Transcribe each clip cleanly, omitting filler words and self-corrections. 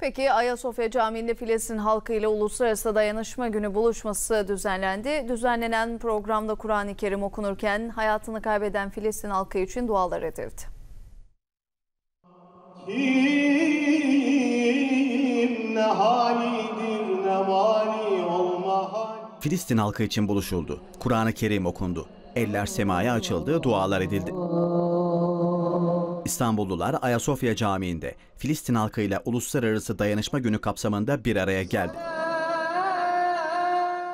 Peki Ayasofya Camii'nde Filistin halkı ile Uluslararası Dayanışma Günü buluşması düzenlendi. Düzenlenen programda Kur'an-ı Kerim okunurken hayatını kaybeden Filistin halkı için dualar edildi. Filistin halkı için buluşuldu. Kur'an-ı Kerim okundu. Eller semaya açıldı, dualar edildi. İstanbullular Ayasofya Camii'nde Filistin halkıyla Uluslararası Dayanışma Günü kapsamında bir araya geldi.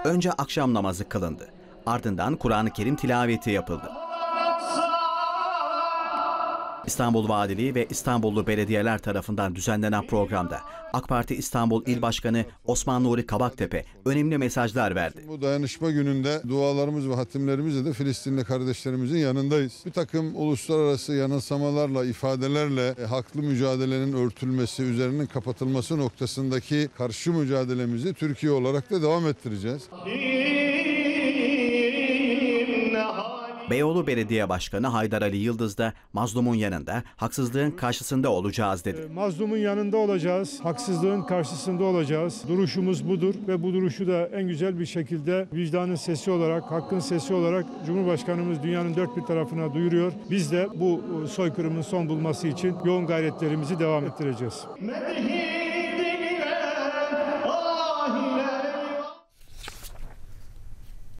Önce akşam namazı kılındı. Ardından Kur'an-ı Kerim tilaveti yapıldı. İstanbul Valiliği ve İstanbullu belediyeler tarafından düzenlenen programda AK Parti İstanbul İl Başkanı Osman Nuri Kabaktepe önemli mesajlar verdi. Bu dayanışma gününde dualarımız ve hatimlerimizle de Filistinli kardeşlerimizin yanındayız. Bir takım uluslararası yanılsamalarla, ifadelerle haklı mücadelenin örtülmesi, üzerinin kapatılması noktasındaki karşı mücadelemizi Türkiye olarak da devam ettireceğiz. Beyoğlu Belediye Başkanı Haydar Ali Yıldız da mazlumun yanında, haksızlığın karşısında olacağız dedi. Mazlumun yanında olacağız, haksızlığın karşısında olacağız. Duruşumuz budur ve bu duruşu da en güzel bir şekilde vicdanın sesi olarak, hakkın sesi olarak Cumhurbaşkanımız dünyanın dört bir tarafına duyuruyor. Biz de bu soykırımın son bulması için yoğun gayretlerimizi devam ettireceğiz.